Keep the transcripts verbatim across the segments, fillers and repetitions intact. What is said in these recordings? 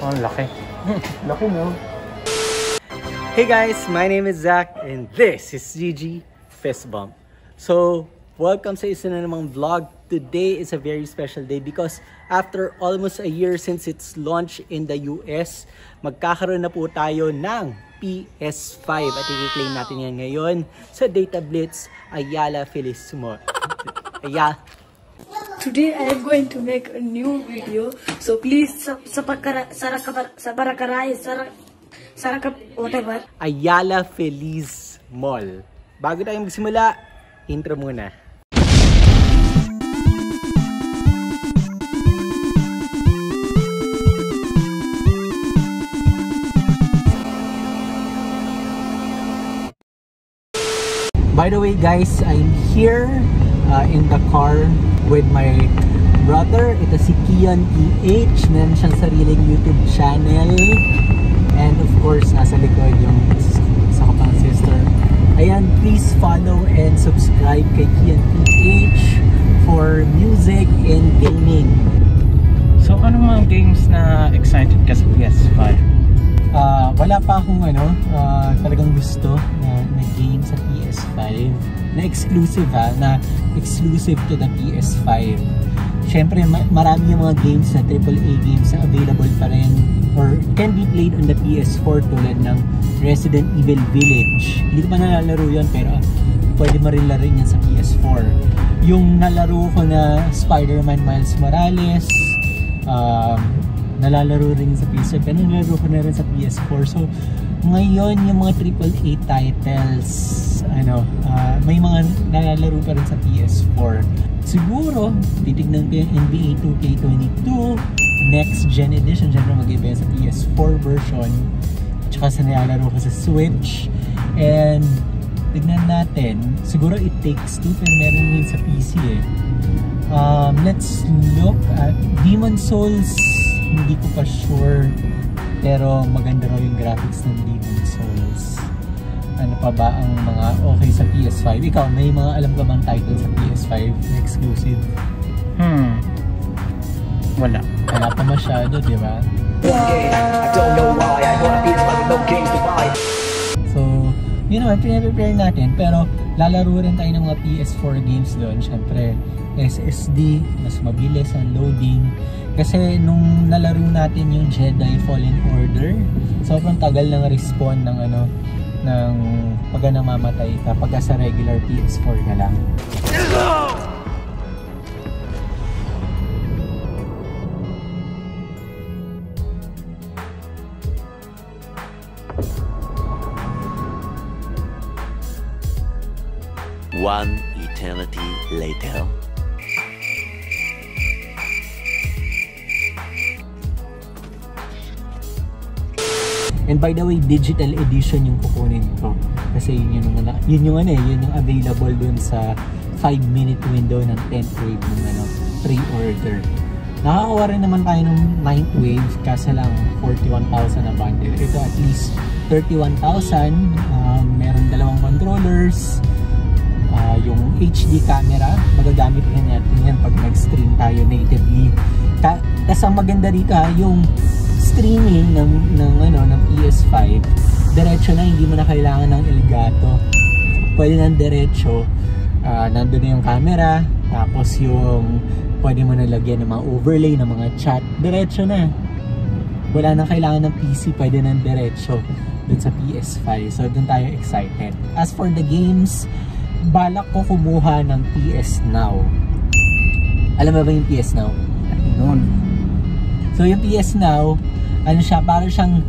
Oh, laki. Laki mo. Hey guys, my name is Zach and this is G G Fist Bump. So, welcome sa isa na namang vlog. Today is a very special day because after almost a year since its launch in the U S, magkakaroon na po tayo ng P S five at i-claim natin yan ngayon sa Data Blitz Ayala Feliz. Ayala. Today I am going to make a new video. So please sa sa para sa para karay sa Saraka, whatever. Ayala Feliz Mall. Bago tayong magsimula, intro muna. By the way guys, I'm here uh, in the car with my brother. Ito si Kian E H. Meron siyang sariling YouTube channel. And of course, nasa likod yung sa kapang sister. Ayan, please follow and subscribe kay Kian E H for music and gaming. So, ano mga games na excited ka sa P S five? Uh, wala pa akong ano, uh, talagang gusto na, na game sa P S five. Na exclusive ha, na exclusive to the P S five. Siyempre, marami yung mga games na triple A games na available pa rin or can be played on the P S four tulad ng Resident Evil Village. Hindi ko pa nalalaro yun pero pwede mo rin laruin yan sa P S four. Yung nalaro ko na Spider-Man Miles Morales, uh, nalalaro rin sa P S five pero nalalaro ko na rin sa P S four. So ngayon yung mga triple A titles, ano, uh, may mga nalalaro pa rin sa P S four. Siguro, titignan ko yung N B A two K twenty-two Next Gen Edition. Siyempre mag-iba sa P S four version. At saka sa nilalaro ko sa Switch. And tignan natin. Siguro It Takes Two pero meron din sa P C eh. Um, let's look at Demon's Souls. Hindi ko pa sure. Pero maganda raw yung graphics ng Demon's Souls. Ano pa ba ang mga okay sa P S five? Ikaw, may mga alam ka bang title sa P S five exclusive? Hmm. Wala. Wala pa masyado, di ba? So, you know, prepare natin. Pero, lalaro rin tayo ng mga P S four games doon. Siyempre, S S D, mas mabilis ang loading. Kasi, nung nalaro natin yung Jedi Fallen Order, sobrang tagal ng respawn ng ano, ng pagka namamatay ka pagka sa regular P S four na lang. One eternity later. And by the way, digital edition yung kukunin ko. Kasi yun yung, yun yung, ano, yun yung available dun sa five minute window ng tenth wave ng ano, pre-order. Nakakawa rin naman tayo ng ninth wave kasi lang forty-one thousand na bundle. Ito at least thirty-one thousand. Uh, meron dalawang controllers. Uh, yung H D camera, magagamit rin natin yan pag nag-stream tayo natively. Tapos ang maganda rito ha, yung streaming ng ng ano ng P S five diretso na, hindi mo na kailangan ng Elgato, pwede nang diretso, uh, nandoon na yung camera, tapos yung pwede mo na lagyan ng mga overlay ng mga chat, diretso na, wala nang kailangan ng P C, pwede nang diretso dun sa P S five. So dun tayo excited. As for the games, balak ko kumuha ng P S Now. Alam mo ba yung P S Now? Ayun. So yung P S Now, ano siya, parang siyang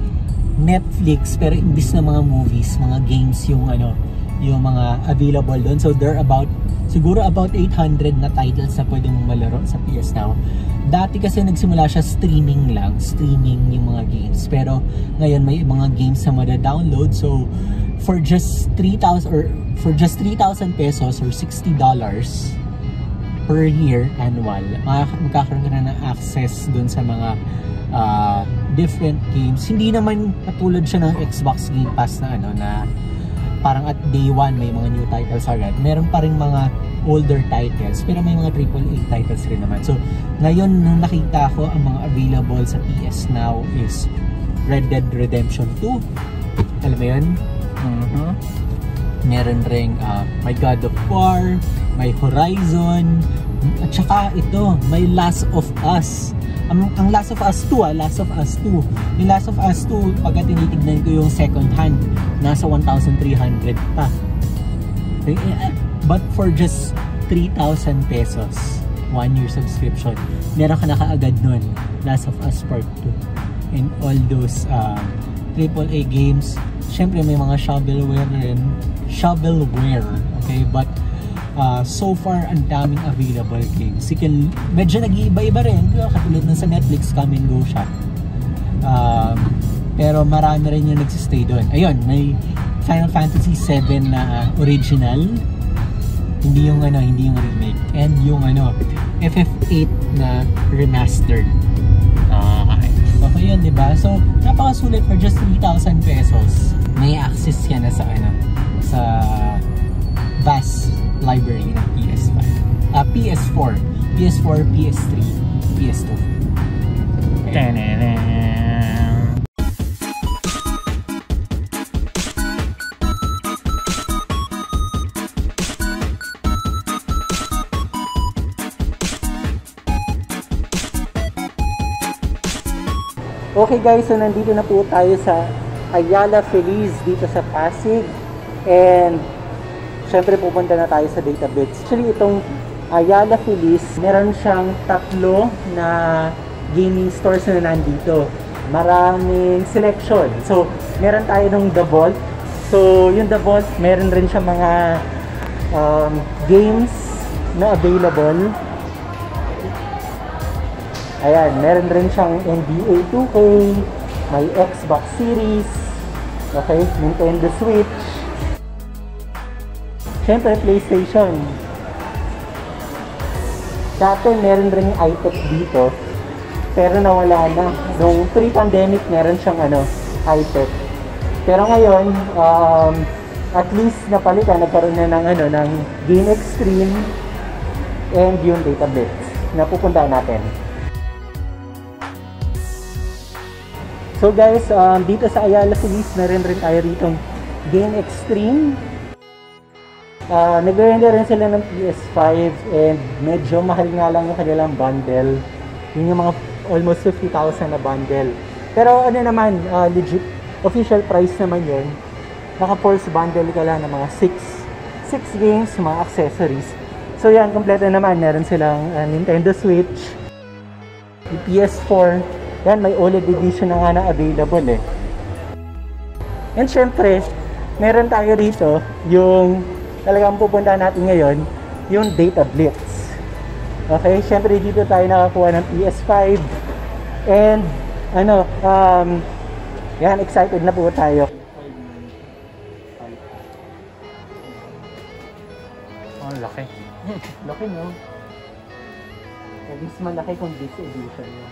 Netflix pero imbis na mga movies, mga games yung ano, yung mga available doon. So there are about siguro about eight hundred na titles na pwedeng malaro sa P S Now. Dati kasi nagsimula siya streaming lang, streaming yung mga games. Pero ngayon may mga games na mada-download. So for just three thousand or for just three thousand pesos or sixty dollars per year annual, magkakaroon ka na ng access dun sa mga uh, different games. Hindi naman katulad siya ng Xbox Game Pass na ano, na parang at day one may mga new titles agad. Meron pa rin mga older titles, pero may mga triple A titles rin naman. So ngayon, nung nakita ko ang mga available sa P S Now is Red Dead Redemption two, alam mo yun? Uh-huh. Meron ring uh, may God of War, may Horizon, at saka ito, may Last of Us. Ang, ang Last of Us two, ah, Last of Us two. Yung Last of Us two, pagka tinitignan ko yung second hand, nasa one thousand three hundred pa. But for just three thousand pesos, one year subscription, meron ka na kaagad nun, Last of Us Part two. And all those uh, triple A games, syempre may mga shovelware rin, shovelware, okay? But uh, so far, ang daming available games. You can, medyo nag-iiba-iba rin, katulad na sa Netflix, come and go siya. Uh, pero marami rin yung nagsistay doon. Ayun, may Final Fantasy seven na uh, original, hindi yung ano, hindi yung remake, and yung ano F F eight na remastered. Ah, okay. Okay yun, diba? So napakasulit for just three thousand pesos. May access yan na sa ano, sa vast library ng P S five, uh, P S four, P S four, P S three, P S two. Okay. Okay guys, so nandito na po tayo sa Ayala Feliz dito sa Pasig, and syempre pupunta na tayo sa Data Blitz. Actually itong Ayala Feliz, meron siyang tatlo na gaming stores na nandito. Maraming selection. So meron tayo ng The Vault. So yung The Vault, meron rin siya mga um, games na available. Ayan, meron rin siyang N B A two K, may Xbox Series, okay, Nintendo Switch, syempre PlayStation. Dati meron rin iPad dito, pero nawala na. Nung pre-pandemic meron siyang ano, iPad. Pero ngayon, um, at least napalitan, nagkaroon na ng, ano, ng GeneXtreme and yung Data Blitz na pupuntahan natin. So guys, um, dito sa Ayala Feliz, meron rin tayo ritong GeneXtreme. Uh, Nag-render rin sila ng P S five, and medyo mahal nga lang yung kanilang bundle. Yun yung mga almost fifty thousand na bundle. Pero ano naman, uh, legit, official price naman yun. Naka-force bundle ka lang ng mga six games, mga accessories. So yan, kompleto naman. Meron silang uh, Nintendo Switch, P S four, yan, may OLED edition na nga na available eh. And syempre, meron tayo rito yung talagang pupuntahan natin ngayon, yung Data Blitz. Okay, syempre dito tayo nakakuha ng P S five. And ano, um, yan, excited na po tayo. Oh, laki. Laki no? At least malaki kung this edition yun.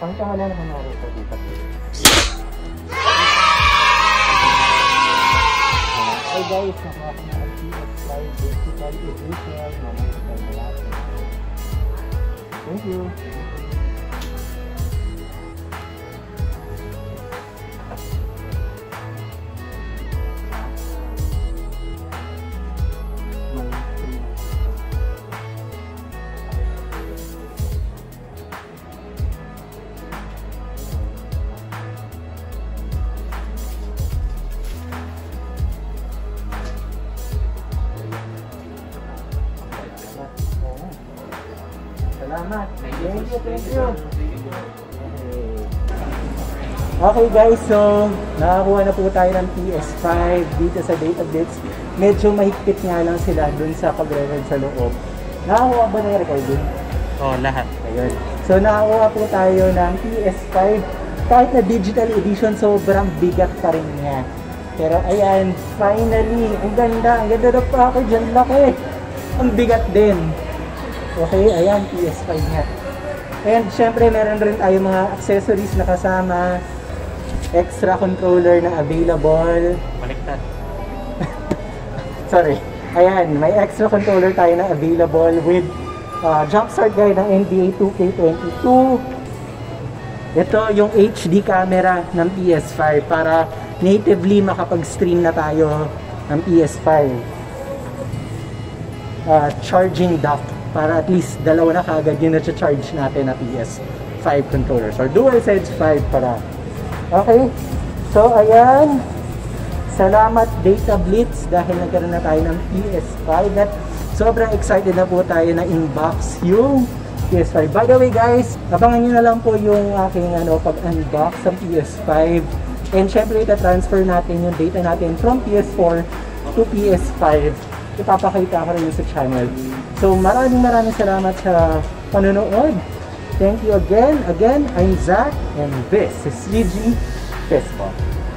Pangka wala naman naroon sa dito. Hey guys, nakakas na ang P S five Digital Edition. Thank you. Okay guys, so nakakuha na po tayo ng P S five dito sa Data Blitz. Medyo mahigpit nga lang sila dun sa pag-render sa loob. Nakakuha ba na record dun? Oo, lahat. Ayun. So nakakuha po tayo ng P S five. Kahit na digital edition, sobrang bigat pa rin niya. Pero ayan, finally, ang ganda, ang ganda na package, ang laki. ang bigat din. Okay, ayan, P S five niya. And syempre meron rin tayo mga accessories na kasama. Extra controller na available. Baliktad. Sorry. Ayan, may extra controller tayo na available with uh, jumpstart guide ng N B A two K twenty-two. Ito yung H D camera ng P S five para natively makapag-stream na tayo ng P S five. Uh, charging dock para at least dalawa na kagad yung na-charge natin na P S five controllers or DualSense five para. Okay, so ayan. Salamat Data Blitz dahil nagkaroon na tayo ng P S five at sobrang excited na po tayo na inbox yung P S five. By the way guys, abangan nyo na lang po yung aking ano, pag-unbox ng P S five and syempre ita-transfer natin yung data natin from P S four to P S five. Ipapakita ko rin sa channel. So maraming maraming salamat sa panonood. Thank you again. Again, I'm Zach and this is L G Pespo.